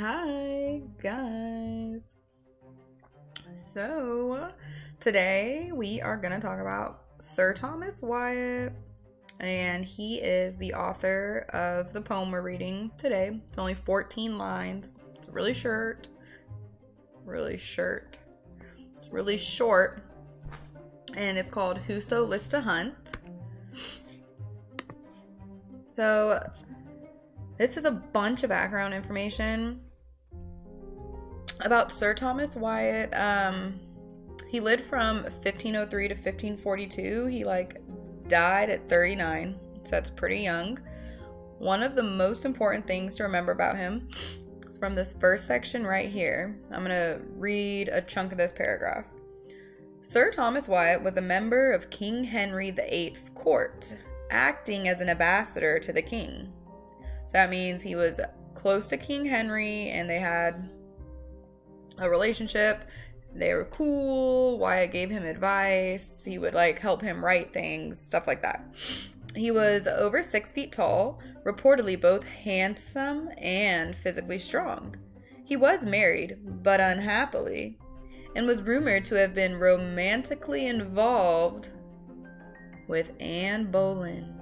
Hi guys, so today we are gonna talk about Sir Thomas Wyatt, and he is the author of the poem we're reading today. It's only 14 lines. It's really short, and it's called Whoso List to Hunt. So this is a bunch of background information about Sir Thomas Wyatt. He lived from 1503 to 1542. He died at 39, so that's pretty young. One of the most important things to remember about him is from this first section right here. I'm gonna read a chunk of this paragraph. Sir Thomas Wyatt was a member of King Henry VIII's court, acting as an ambassador to the king. So that means he was close to King Henry and they had a relationship. They were cool. Wyatt gave him advice. He would help him write things, stuff like that. He was over 6 feet tall, reportedly both handsome and physically strong. He was married, but unhappily, and was rumored to have been romantically involved with Anne Boleyn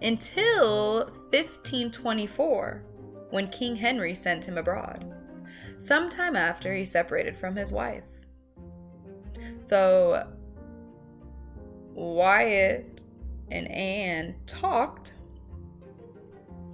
until 1524, when King Henry sent him abroad. Sometime after, he separated from his wife. So Wyatt and Anne talked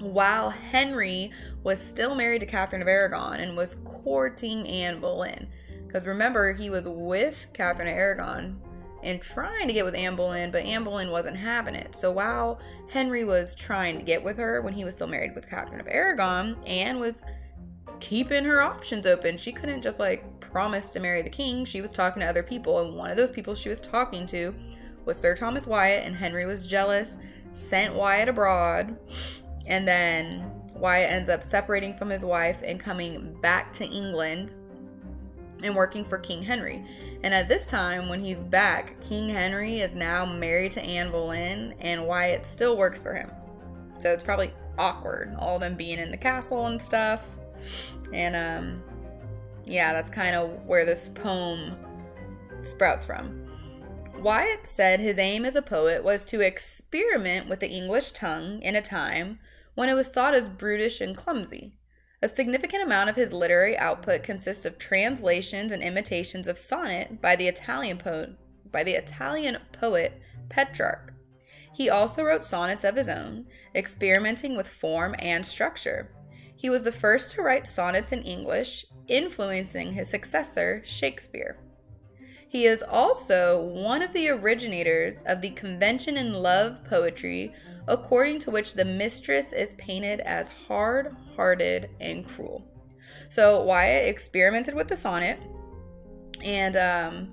while Henry was still married to Catherine of Aragon and was courting Anne Boleyn. Because remember, he was with Catherine of Aragon and trying to get with Anne Boleyn, but Anne Boleyn wasn't having it. So while Henry was trying to get with her when he was still married with Catherine of Aragon, Anne was keeping her options open. She couldn't just promise to marry the king. She was talking to other people, and one of those people she was talking to was Sir Thomas Wyatt, and Henry was jealous, sent Wyatt abroad, and then Wyatt ends up separating from his wife and coming back to England and working for King Henry. And at this time, when he's back, King Henry is now married to Anne Boleyn, and Wyatt still works for him. So it's probably awkward, all them being in the castle and stuff. And yeah, that's kind of where this poem sprouts from. Wyatt said his aim as a poet was to experiment with the English tongue in a time when it was thought as brutish and clumsy. A significant amount of his literary output consists of translations and imitations of sonnets by the Italian poet Petrarch. He also wrote sonnets of his own, experimenting with form and structure. He was the first to write sonnets in English, influencing his successor, Shakespeare. He is also one of the originators of the convention in love poetry, according to which the mistress is painted as hard-hearted and cruel. So Wyatt experimented with the sonnet, and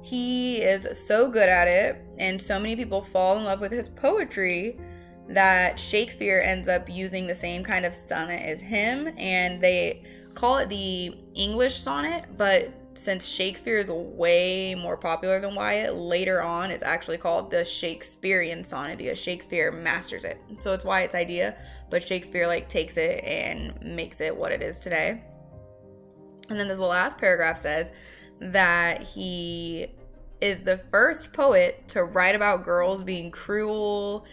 he is so good at it, and so many people fall in love with his poetry that Shakespeare ends up using the same kind of sonnet as him, and they call it the English sonnet. But since Shakespeare is way more popular than Wyatt, later on it's actually called the Shakespearean sonnet because Shakespeare masters it. So it's Wyatt's idea, but Shakespeare takes it and makes it what it is today. And then this last paragraph says that he is the first poet to write about girls being cruel,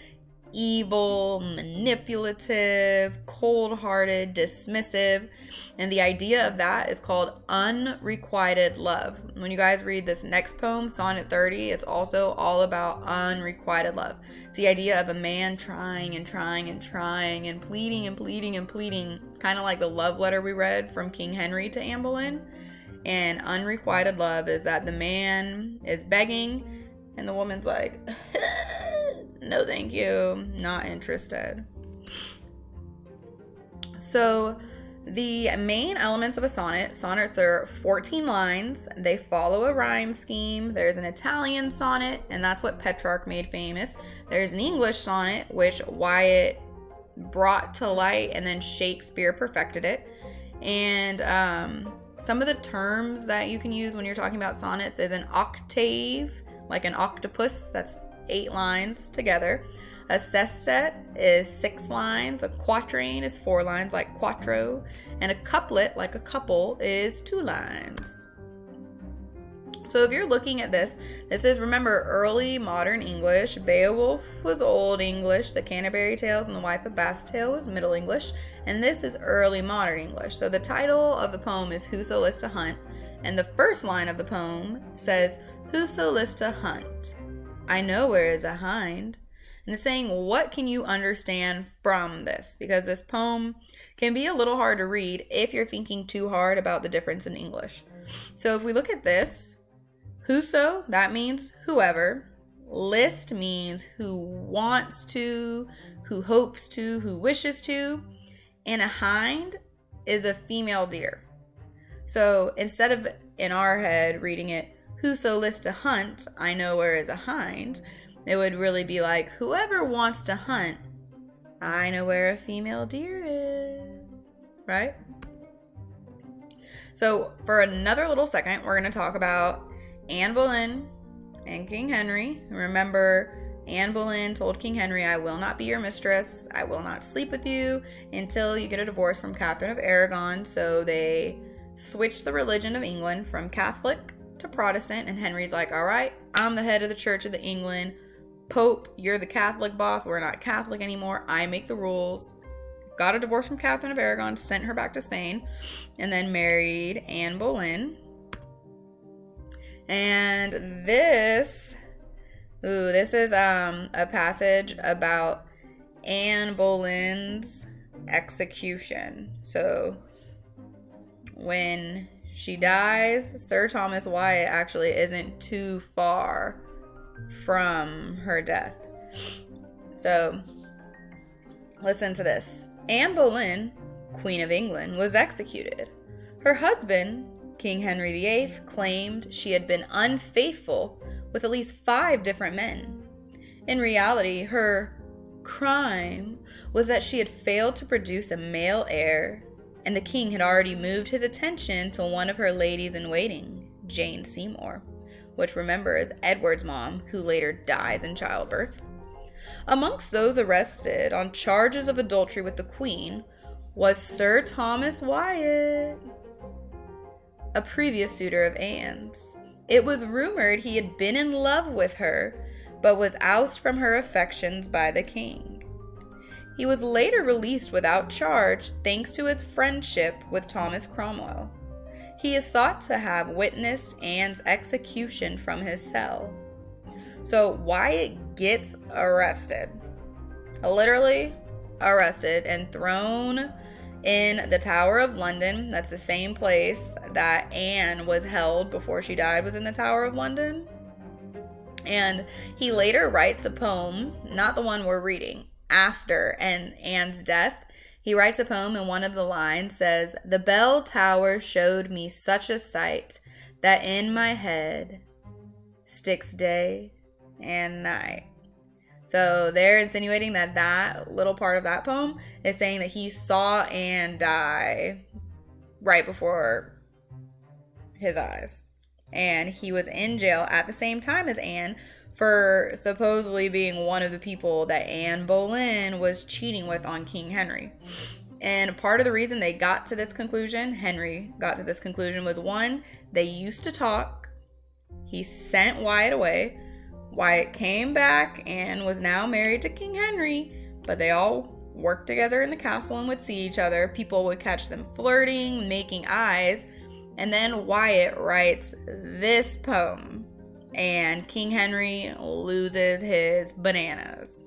evil, manipulative, cold-hearted, dismissive, and the idea of that is called unrequited love. When you guys read this next poem, Sonnet 30, it's also all about unrequited love. It's the idea of a man trying and trying and trying and pleading and pleading and pleading, kind of like the love letter we read from King Henry to Anne Boleyn. And unrequited love is that the man is begging and the woman's like, no thank you, not interested. So the main elements of a sonnet: sonnets are 14 lines. They follow a rhyme scheme. There's an Italian sonnet, and that's what Petrarch made famous. There's an English sonnet, which Wyatt brought to light, and then Shakespeare perfected it. And some of the terms that you can use when you're talking about sonnets is an octave, like an octopus, that's 8 lines together. A sestet is 6 lines, a quatrain is 4 lines, like quattro, and a couplet, like a couple, is 2 lines. So if you're looking at this, this is, remember, early modern English. Beowulf was Old English, the Canterbury Tales and the Wife of Bath's Tale was Middle English, and this is early modern English. So the title of the poem is Whoso List to Hunt, and the first line of the poem says, Whoso list to hunt, I know where is a hind. And it's saying, what can you understand from this? Because this poem can be a little hard to read if you're thinking too hard about the difference in English. So if we look at this, whoso, that means whoever. List means who wants to, who hopes to, who wishes to. And a hind is a female deer. So instead of, in our head, reading it, whoso list to hunt, I know where is a hind, it would really be like, whoever wants to hunt, I know where a female deer is, right? So for another little second, we're going to talk about Anne Boleyn and King Henry. Remember, Anne Boleyn told King Henry, I will not be your mistress, I will not sleep with you until you get a divorce from Catherine of Aragon. So they switched the religion of England from Catholic to Protestant, and Henry's like, all right, I'm the head of the Church of the England. Pope, you're the Catholic boss. We're not Catholic anymore. I make the rules. Got a divorce from Catherine of Aragon, sent her back to Spain, and then married Anne Boleyn. And this, ooh, this is a passage about Anne Boleyn's execution. So when she dies, Sir Thomas Wyatt actually isn't too far from her death. So, listen to this. Anne Boleyn, Queen of England, was executed. Her husband, King Henry VIII, claimed she had been unfaithful with at least 5 different men. In reality, her crime was that she had failed to produce a male heir, and the king had already moved his attention to one of her ladies-in-waiting, Jane Seymour, which, remember, is Edward's mom, who later dies in childbirth. Amongst those arrested on charges of adultery with the queen was Sir Thomas Wyatt, a previous suitor of Anne's. It was rumored he had been in love with her, but was ousted from her affections by the king. He was later released without charge thanks to his friendship with Thomas Cromwell. He is thought to have witnessed Anne's execution from his cell. So Wyatt gets arrested, literally arrested, and thrown in the Tower of London. That's the same place that Anne was held before she died, was in the Tower of London. And he later writes a poem, not the one we're reading, after Anne's death. He writes a poem, and one of the lines says, "The bell tower showed me such a sight that in my head sticks day and night." So they're insinuating that that little part of that poem is saying that he saw Anne die right before his eyes. And he was in jail at the same time as Anne, for supposedly being one of the people that Anne Boleyn was cheating with on King Henry. And part of the reason they got to this conclusion, Henry got to this conclusion, was one, they used to talk. He sent Wyatt away. Wyatt came back and was now married to King Henry, but they all worked together in the castle and would see each other. People would catch them flirting, making eyes. And then Wyatt writes this poem, and King Henry loses his bananas.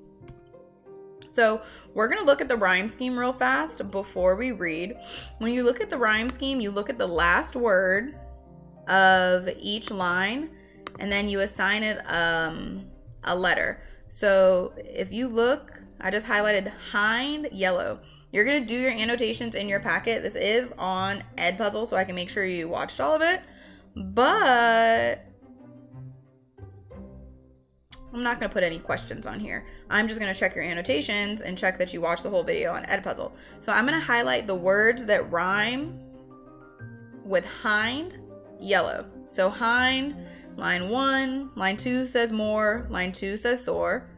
So we're going to look at the rhyme scheme real fast before we read. When you look at the rhyme scheme, you look at the last word of each line, and then you assign it a letter. So if you look, I just highlighted hind yellow. You're going to do your annotations in your packet. This is on Edpuzzle, so I can make sure you watched all of it. But I'm not going to put any questions on here. I'm just going to check your annotations and check that you watch the whole video on Edpuzzle. So I'm going to highlight the words that rhyme with hind yellow. So hind, line 1, line 2 says more, line 2 says sore.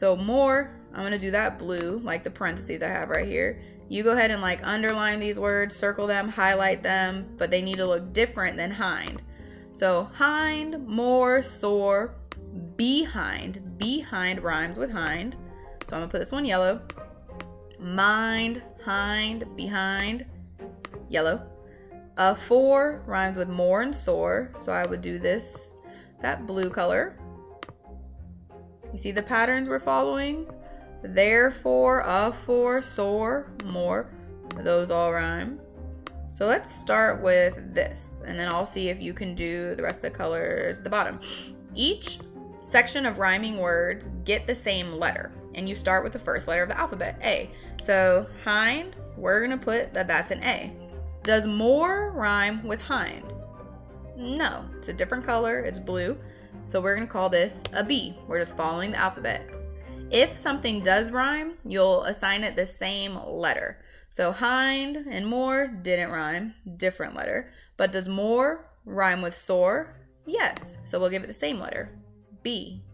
So more, I'm going to do that blue, like the parentheses I have right here. You go ahead and like underline these words, circle them, highlight them, but they need to look different than hind. So hind, more, sore, behind. Behind rhymes with hind. So I'm going to put this one yellow. Mind, hind, behind, yellow. Afore rhymes with more and sore. So I would do this, that blue color. You see the patterns we're following? Therefore, afore, sore, more. Those all rhyme. So let's start with this, and then I'll see if you can do the rest of the colors at the bottom. Each section of rhyming words get the same letter, and you start with the first letter of the alphabet, A. So hind, we're going to put that that's an A. Does more rhyme with hind? No, it's a different color, it's blue. So we're going to call this a B. We're just following the alphabet. If something does rhyme, you'll assign it the same letter. So hind and more didn't rhyme, different letter. But does more rhyme with sore? Yes, so we'll give it the same letter, B.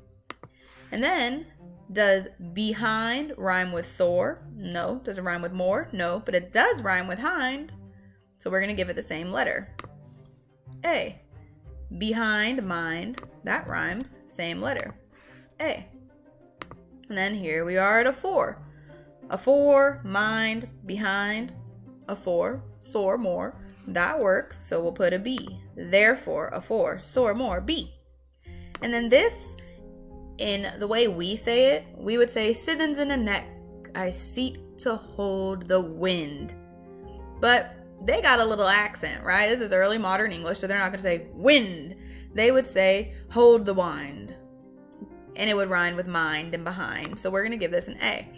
And then, does behind rhyme with sore? No. Does it rhyme with more? No, but it does rhyme with hind. So we're going to give it the same letter, A. Behind, mind, that rhymes, same letter, A. And then here we are at afore. Afore, mind, behind, afore, sore, more. That works, so we'll put a B. Therefore, afore, sore, more, B. And then this, in the way we say it, we would say, sithens in a neck, I seat to hold the wind. But they got a little accent, right? This is early modern English, so they're not going to say wind. They would say, hold the wind. And it would rhyme with mind and behind. So we're going to give this an A.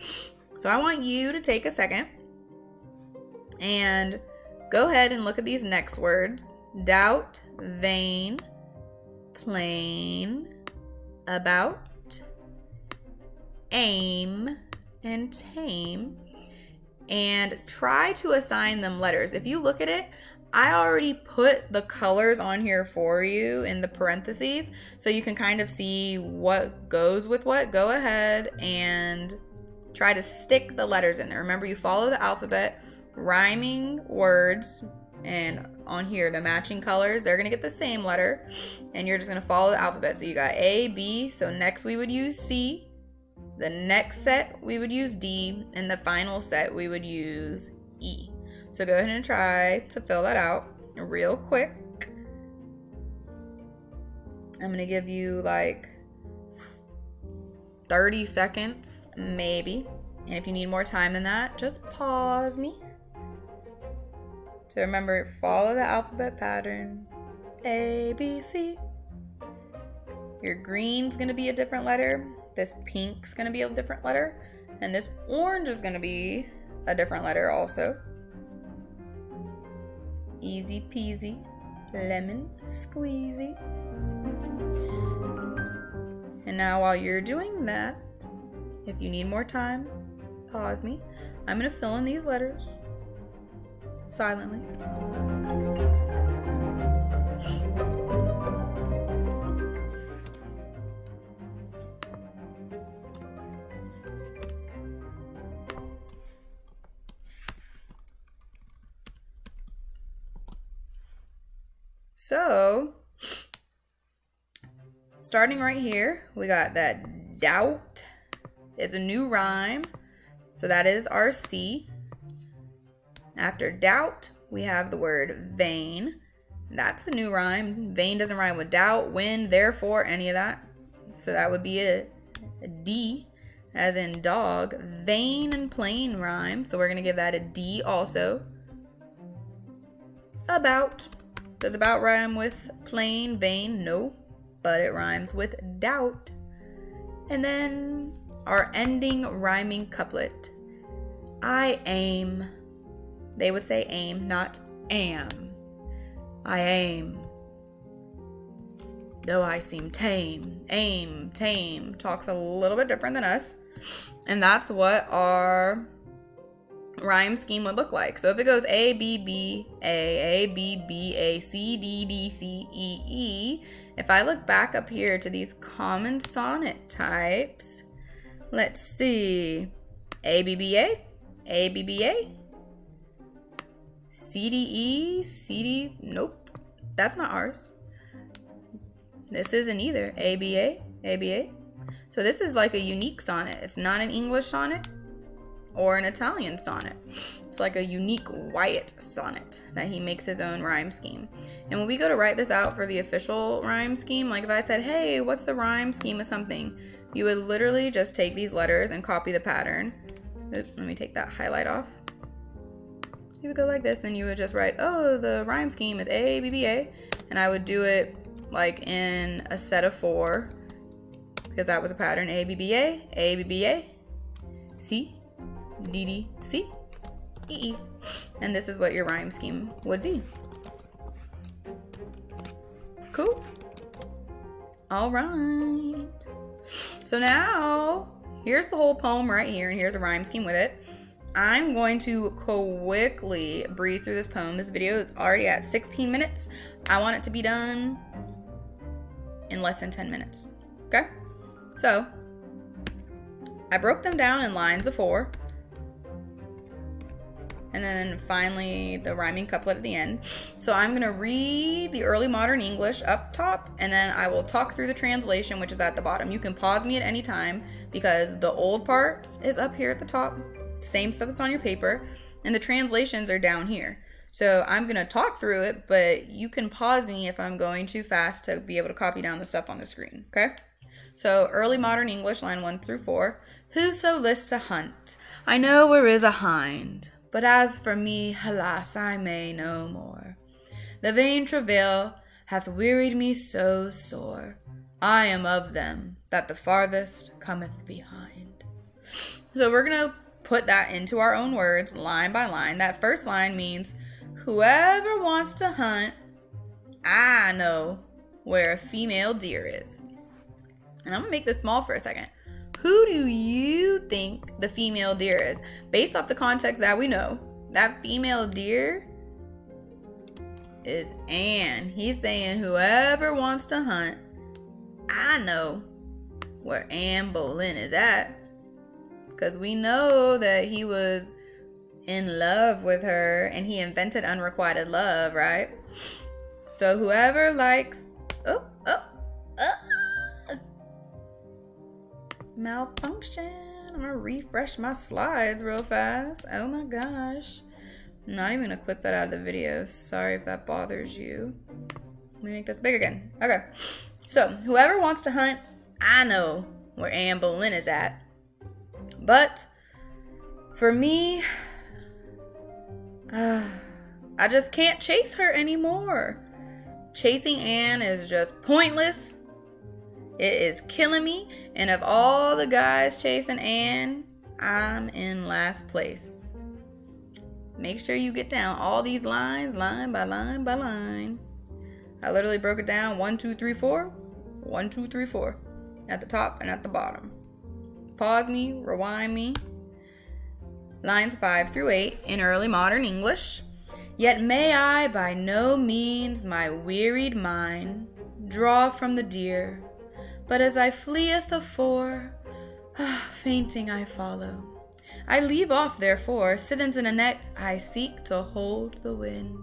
So I want you to take a second and go ahead and look at these next words. Doubt, vain, plain, about, aim, and tame. And try to assign them letters. If you look at it, I already put the colors on here for you in the parentheses, so you can kind of see what goes with what. Go ahead and try to stick the letters in there. Remember, you follow the alphabet, rhyming words, and on here, the matching colors, they're gonna get the same letter, and you're just gonna follow the alphabet. So you got A, B, so next we would use C. The next set, we would use D, and the final set, we would use E. So go ahead and try to fill that out real quick. I'm gonna give you like 30 seconds, maybe. And if you need more time than that, just pause me. So remember, follow the alphabet pattern, A, B, C. Your green's gonna be a different letter. This pink's gonna be a different letter, and this orange is gonna be a different letter also. Easy peasy, lemon squeezy. And now while you're doing that, if you need more time, pause me. I'm gonna fill in these letters silently. So, starting right here, we got that doubt. It's a new rhyme. So that is our C. After doubt, we have the word vain. That's a new rhyme. Vain doesn't rhyme with doubt, when, therefore, any of that. So that would be a D, as in dog. Vain and plain rhyme. So we're going to give that a D also. About. Does about rhyme with plain, vain? No, but it rhymes with doubt. And then our ending rhyming couplet. I aim. They would say aim, not am. I aim. Though I seem tame. Aim, tame. Talks a little bit different than us. And that's what our rhyme scheme would look like. So if it goes A, B, B, A, C, D, D, C, E, E, if I look back up here to these common sonnet types, Let's see. ABBA, ABBA, CDE, CD, nope, that's not ours. This isn't either. ABA, ABA. So this is like a unique sonnet. It's not an English sonnet or an Italian sonnet. It's like a unique Wyatt sonnet that he makes his own rhyme scheme. And when we go to write this out for the official rhyme scheme, like if I said, hey, what's the rhyme scheme of something? You would literally just take these letters and copy the pattern. Oops, let me take that highlight off. You would go like this, then you would just write, oh, the rhyme scheme is A, B, B, A. And I would do it like in a set of four, because that was a pattern. A, B, B, A, A, B, B, A, C, D, D, C, E, E. And this is what your rhyme scheme would be. Cool. All right. So now, here's the whole poem right here, and here's a rhyme scheme with it. I'm going to quickly breeze through this poem. This video is already at 16 minutes. I want it to be done in less than 10 minutes, okay? So, I broke them down in lines of four, and then finally the rhyming couplet at the end. So I'm gonna read the early modern English up top, and then I will talk through the translation, which is at the bottom. You can pause me at any time, because the old part is up here at the top, same stuff that's on your paper, and the translations are down here. So I'm gonna talk through it, but you can pause me if I'm going too fast to be able to copy down the stuff on the screen, okay? So early modern English, line 1 through 4. Whoso list to hunt, I know where is a hind, but as for me, alas, I may no more. The vain travail hath wearied me so sore, I am of them that the farthest cometh behind. So we're gonna put that into our own words, line by line. That first line means, whoever wants to hunt, I know where a female deer is. And I'm gonna make this small for a second. Who do you think the female deer is? Based off the context that we know, that female deer is Anne. He's saying, whoever wants to hunt, I know where Anne Boleyn is at. Because we know that he was in love with her and he invented unrequited love, right? So whoever likes, malfunction. I'm gonna refresh my slides real fast. Oh my gosh. I'm not even gonna clip that out of the video. Sorry if that bothers you. Let me make this big again. Okay. So whoever wants to hunt, I know where Anne Boleyn is at. But for me, I just can't chase her anymore. Chasing Anne is just pointless. It is killing me. And of all the guys chasing Anne, I'm in last place. Make sure you get down all these lines, line by line by line. I literally broke it down 1, 2, 3, 4. 1, 2, 3, 4. At the top and at the bottom. Pause me, rewind me. Lines 5 through 8 in early modern English. Yet may I by no means my wearied mind draw from the deer, but as I fleeth afore, fainting I follow. I leave off therefore, sithens in a net I seek to hold the wind.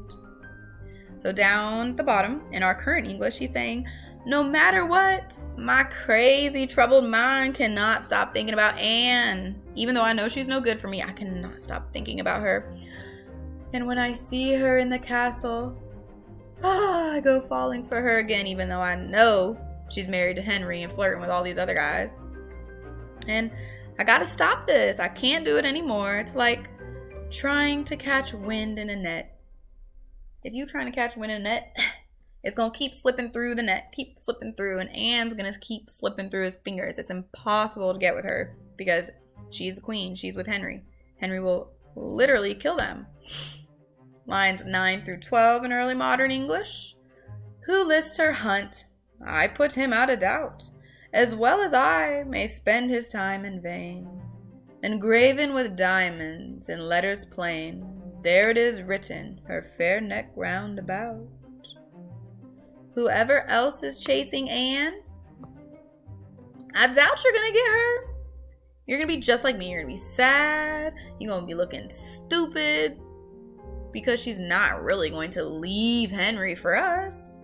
So down at the bottom in our current English, he's saying, no matter what, my crazy, troubled mind cannot stop thinking about Anne. Even though I know she's no good for me, I cannot stop thinking about her. And when I see her in the castle, I go falling for her again, even though I know she's married to Henry and flirting with all these other guys. And I gotta stop this. I can't do it anymore. It's like trying to catch wind in a net. If you're trying to catch wind in a net, it's gonna keep slipping through the net, keep slipping through, and Anne's gonna keep slipping through his fingers. It's impossible to get with her because she's the queen, she's with Henry. Henry will literally kill them. Lines 9 through 12 in early modern English. Who lists her hunt, I put him out of doubt, as well as I may spend his time in vain. Engraven with diamonds in letters plain, there it is written, her fair neck round about. Whoever else is chasing Anne, I doubt you're gonna get her. You're gonna be just like me. You're gonna be sad. You're gonna be looking stupid because she's not really going to leave Henry for us.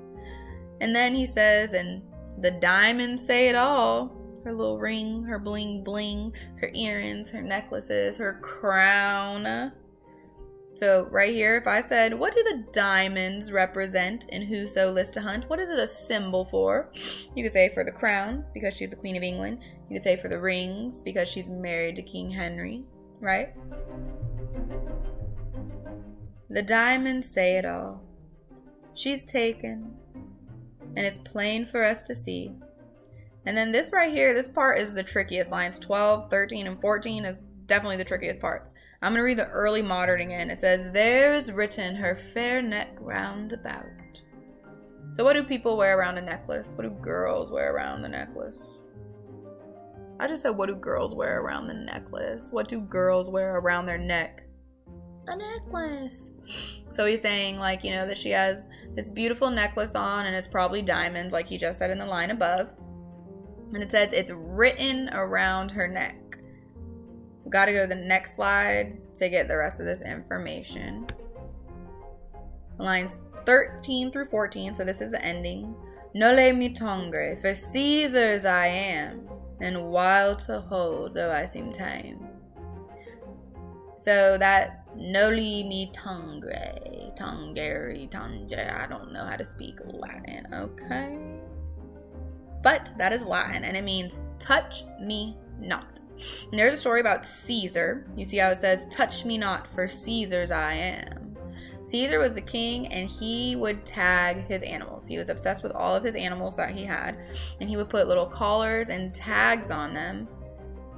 And then he says, and the diamonds say it all. Her little ring, her bling bling, her earrings, her necklaces, her crown. So right here, if I said, what do the diamonds represent in Whoso List to Hunt? What is it a symbol for? You could say for the crown, because she's the Queen of England. You could say for the rings, because she's married to King Henry, right? The diamonds say it all. She's taken, and it's plain for us to see. And then this right here, this part is the trickiest. Lines 12, 13, and 14 is definitely the trickiest parts. I'm going to read the early modern again. It says, there is written her fair neck round about. So what do people wear around a necklace? What do girls wear around the necklace? I just said, what do girls wear around the necklace? What do girls wear around their neck? A necklace. So he's saying, like, you know, that she has this beautiful necklace on, and it's probably diamonds, like he just said in the line above. And it says it's written around her neck. We've got to go to the next slide to get the rest of this information. Lines 13 through 14, so this is the ending. Noli me tangere, for Caesar's I am, and wild to hold, though I seem tame. So that noli me tangere, tangere, tangere, I don't know how to speak Latin, okay? But that is Latin, and it means touch me not. And there's a story about Caesar. You see how it says, touch me not, for Caesar's I am. Caesar was the king, and he would tag his animals. He was obsessed with all of his animals that he had, and he would put little collars and tags on them,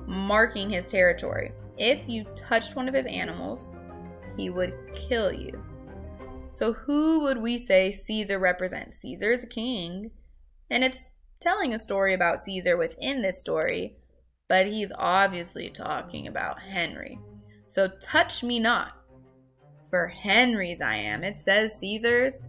marking his territory. If you touched one of his animals, he would kill you. So who would we say Caesar represents? Caesar is a king, and it's telling a story about Caesar within this story, but he's obviously talking about Henry. So touch me not, for Henry's I am. It says Caesar's,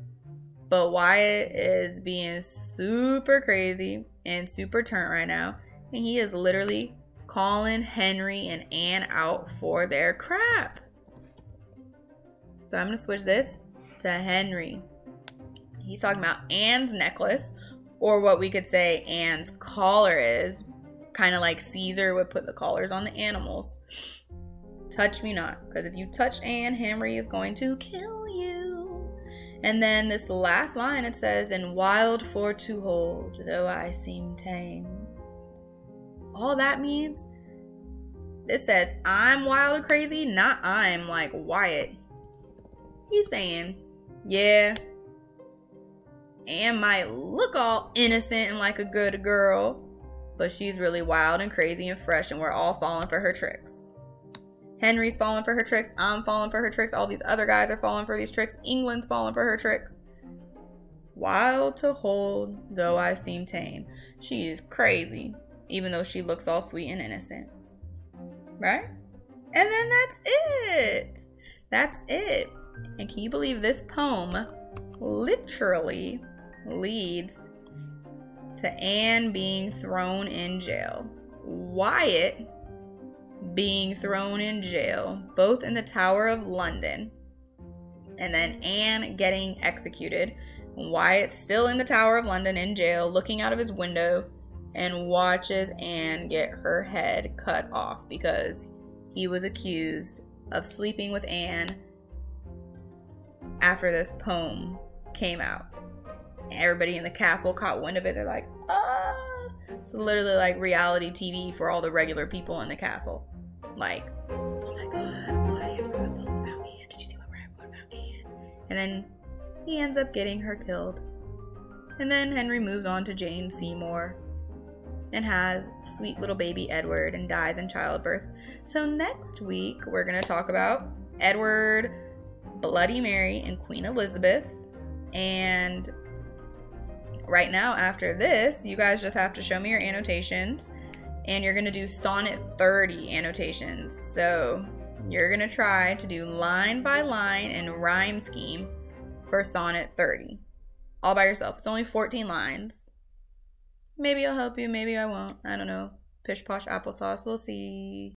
but Wyatt is being super crazy and super turnt right now, and he is literally calling Henry and Anne out for their crap. So I'm gonna switch this to Henry. He's talking about Anne's necklace, or what we could say Anne's collar is, kind of like Caesar would put the collars on the animals. Touch me not, because if you touch Anne, Henry is going to kill you. And then this last line, it says, and wild for to hold, though I seem tame. All that means, it says, I'm wild and crazy, not I'm like Wyatt. He's saying, yeah, Anne might look all innocent and like a good girl, but she's really wild and crazy and fresh, and we're all falling for her tricks. Henry's falling for her tricks. I'm falling for her tricks. All these other guys are falling for these tricks. England's falling for her tricks. Wild to hold, though I seem tame. She is crazy, even though she looks all sweet and innocent. Right? And then that's it. That's it. And can you believe this poem literally leads to Anne being thrown in jail, Wyatt being thrown in jail, both in the Tower of London, and then Anne getting executed. Wyatt still in the Tower of London in jail, looking out of his window, and watches Anne get her head cut off because he was accused of sleeping with Anne after this poem came out. Everybody in the castle caught wind of it. They're like, ah. It's literally like reality TV for all the regular people in the castle. Like, oh my god, why wrote a poem about Anne? Did you see what I wrote about Anne? And then he ends up getting her killed. And then Henry moves on to Jane Seymour and has sweet little baby Edward and dies in childbirth. So next week, we're going to talk about Edward, Bloody Mary, and Queen Elizabeth. And right now, after this, you guys just have to show me your annotations, and you're going to do Sonnet 30 annotations. So you're going to try to do line by line and rhyme scheme for Sonnet 30 all by yourself. It's only 14 lines. Maybe I'll help you, maybe I won't. I don't know. Pish Posh Applesauce. We'll see.